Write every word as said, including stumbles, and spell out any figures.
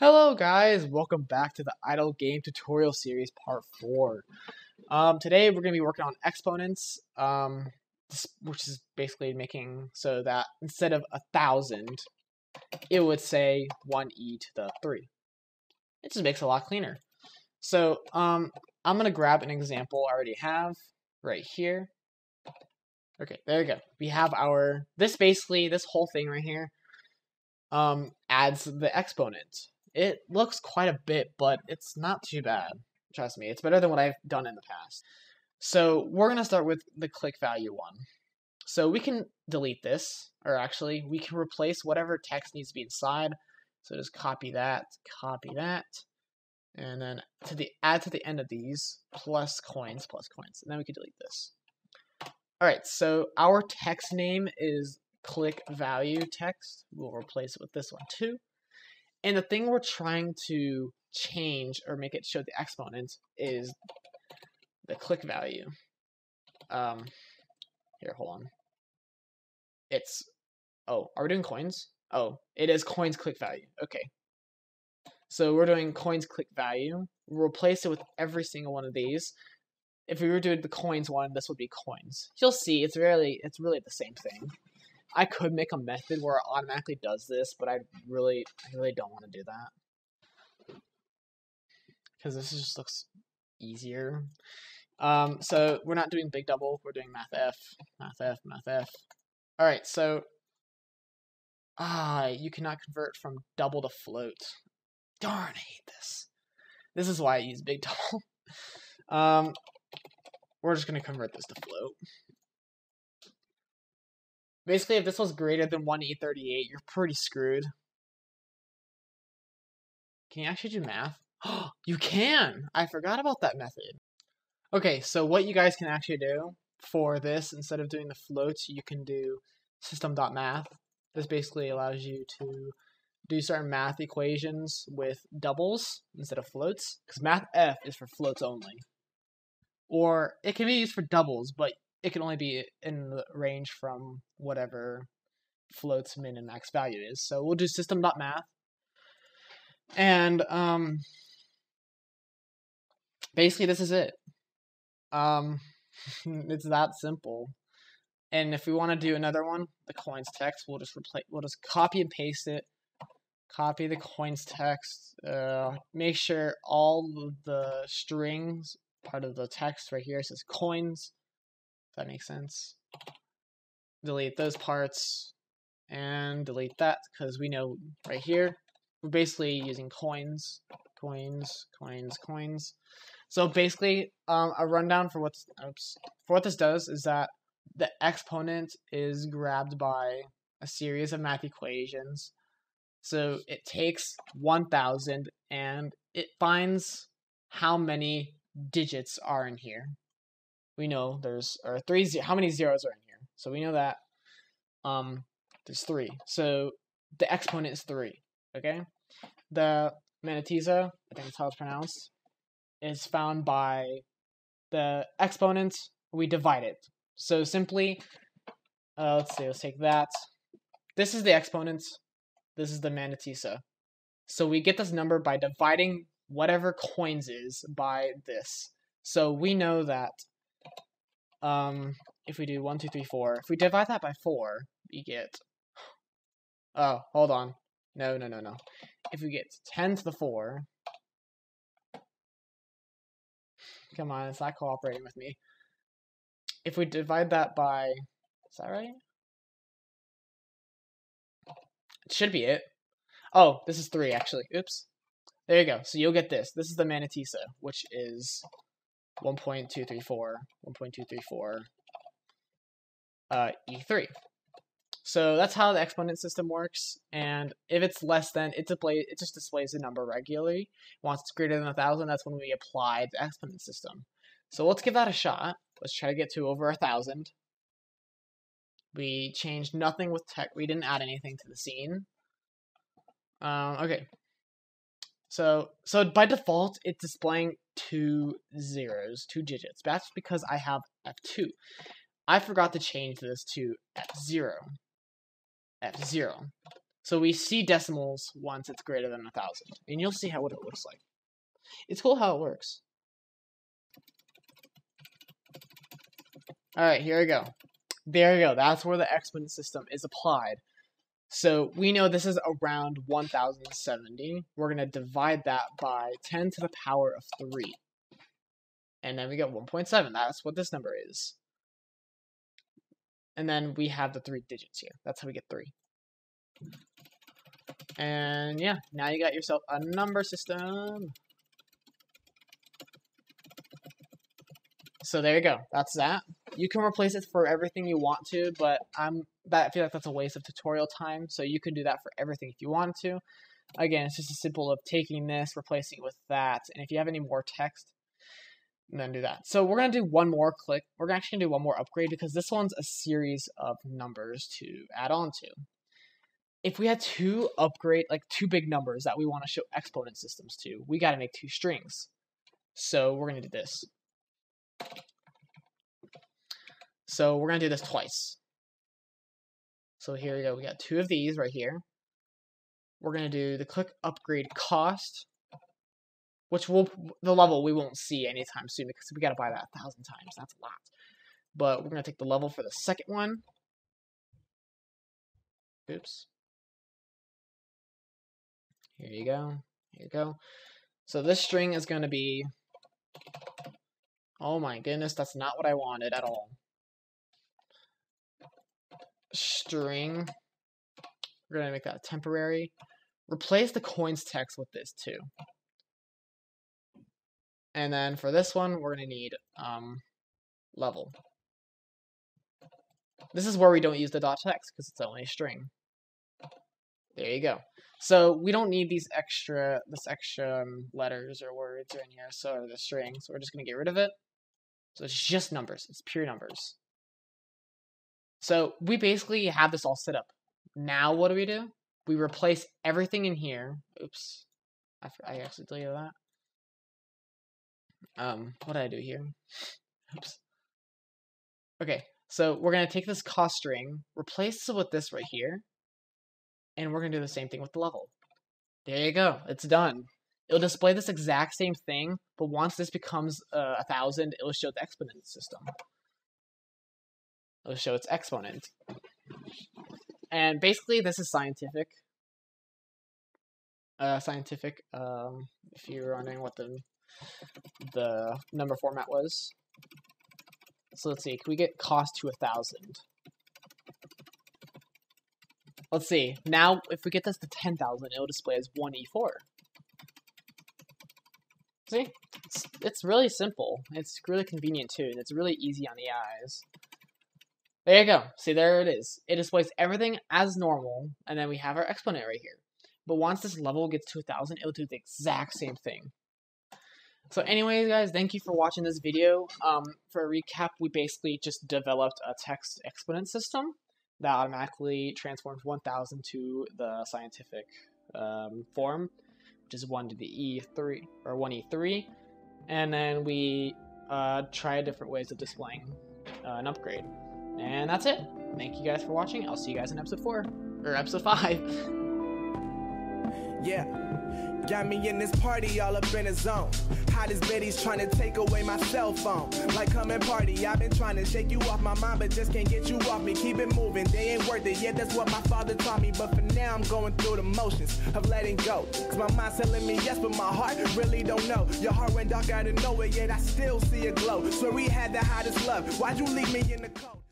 Hello guys, welcome back to the Idle Game Tutorial Series Part four. Um, today we're going to be working on exponents, um, which is basically making so that instead of a thousand, it would say one e to the three. It just makes it a lot cleaner. So um, I'm going to grab an example I already have right here. Okay, there we go. We have our, this basically, this whole thing right here um, adds the exponent. It looks quite a bit, but it's not too bad. Trust me, it's better than what I've done in the past. So we're going to start with the click value one. So we can delete this, or actually we can replace whatever text needs to be inside. So just copy that, copy that, and then to the add to the end of these, plus coins, plus coins, and then we can delete this. All right, so our text name is click value text. We'll replace it with this one too. And the thing we're trying to change or make it show the exponent is the click value. Um, here, hold on. It's, oh, are we doing coins? Oh, it is coins click value. Okay. So we're doing coins click value. We'll replace it with every single one of these. If we were doing the coins one, this would be coins. You'll see it's really, it's really the same thing. I could make a method where it automatically does this, but I really, I really don't want to do that because this just looks easier. Um, so we're not doing big double. We're doing math f, math f, math f. All right. So ah, you cannot convert from double to float. Darn, I hate this. This is why I use big double. um, we're just gonna convert this to float. Basically, if this was greater than one e thirty-eight, you're pretty screwed. Can you actually do math? Oh, you can! I forgot about that method. Okay, so what you guys can actually do for this, instead of doing the floats, you can do system dot math. This basically allows you to do certain math equations with doubles instead of floats, because math f is for floats only. Or it can be used for doubles, but it can only be in the range from whatever float's min and max value is. So we'll do system dot math. And um, basically this is it. Um, it's that simple. And if we want to do another one, the coins text, we'll just replace, we'll just copy and paste it. Copy the coins text. Uh, make sure all of the strings, part of the text right here says coins. That makes sense. Delete those parts and delete that, because we know right here we're basically using coins, coins, coins, coins. So basically, um, a rundown for what's oops, for what this does is that the exponent is grabbed by a series of math equations. So it takes one thousand and it finds how many digits are in here. We know there's or three. How many zeros are in here? So we know that um, there's three. So the exponent is three. Okay. The Manitisa, I think that's how it's pronounced, is found by the exponent. We divide it. So simply, uh, let's see. Let's take that. This is the exponent. This is the Manitisa. So we get this number by dividing whatever coins is by this. So we know that. Um, if we do one, two, three, four, if we divide that by four, we get, oh, hold on. No, no, no, no. If we get ten to the four, come on, it's not cooperating with me. If we divide that by, is that right? It should be it. Oh, this is three actually. Oops. There you go. So you'll get this. This is the Manitisa, which is one point two three four, one point two three four uh, E three. So that's how the exponent system works. And if it's less than, it displays, it just displays the number regularly. Once it's greater than one thousand, that's when we apply the exponent system. So let's give that a shot. Let's try to get to over one thousand. We changed nothing with tech. We didn't add anything to the scene. Um, okay. So, so by default, it's displaying two zeros, two digits. That's because I have F two. I forgot to change this to F zero. F zero. So we see decimals once it's greater than one thousand, and you'll see how what it looks like. It's cool how it works. All right, here we go. There we go. That's where the exponent system is applied. So we know this is around one thousand seventy. We're going to divide that by ten to the power of three. And then we get one point seven. That's what this number is. And then we have the three digits here. That's how we get three. And yeah, now you got yourself a number system. So there you go. That's that. You can replace it for everything you want to, but I'm that I feel like that's a waste of tutorial time. So you can do that for everything if you want to. Again, it's just as simple of taking this, replacing it with that, and if you have any more text, then do that. So we're gonna do one more click. We're actually gonna do one more upgrade because this one's a series of numbers to add on to. If we had two upgrade, like two big numbers that we want to show exponent systems to, we gotta make two strings. So we're gonna do this. So we're gonna do this twice. So here we go, we got two of these right here. We're gonna do the click upgrade cost, which will the level we won't see anytime soon because we gotta buy that a thousand times, that's a lot. But we're gonna take the level for the second one. Oops. Here you go, here you go. So this string is gonna be, oh my goodness, that's not what I wanted at all. String. We're gonna make that temporary. Replace the coins text with this too. And then for this one, we're gonna need um, level. This is where we don't use the dot text because it's only a string. There you go. So we don't need these extra, this extra um, letters or words or in here, so or the string. So we're just gonna get rid of it. So it's just numbers. It's pure numbers. So we basically have this all set up. Now what do we do? We replace everything in here. Oops, I, I actually deleted that. Um, what did I do here? Oops. Okay, so we're gonna take this cost string, replace it with this right here, and we're gonna do the same thing with the level. There you go, it's done. It'll display this exact same thing, but once this becomes uh, a thousand, it'll show the exponent system. It'll show its exponent. And basically this is scientific. Uh, scientific, um, if you're wondering what the, the number format was. So let's see, can we get cost to a thousand? Let's see, now if we get this to ten thousand, it'll display as one E four. See, it's, it's really simple. It's really convenient too, and it's really easy on the eyes. There you go. See, there it is. It displays everything as normal, and then we have our exponent right here. But once this level gets to one thousand, it'll do the exact same thing. So anyways, guys, thank you for watching this video. Um, for a recap, we basically just developed a text exponent system that automatically transforms one thousand to the scientific um, form, which is one to the E three, or one E three. And then we uh, try different ways of displaying uh, an upgrade. And that's it. Thank you guys for watching. I'll see you guys in episode four or episode five. Yeah, got me in this party, all up in his zone. Hot as Betty's trying to take away my cell phone. Like, come and party. I've been trying to shake you off my mind, but just can't get you off me. Keep it moving. They ain't worth it. Yeah, that's what my father taught me. But for now, I'm going through the motions of letting go. Cause my mind's telling me yes, but my heart really don't know. Your heart went dark out of nowhere, yet I still see a glow. Swear we had the hottest love. Why'd you leave me in the cold?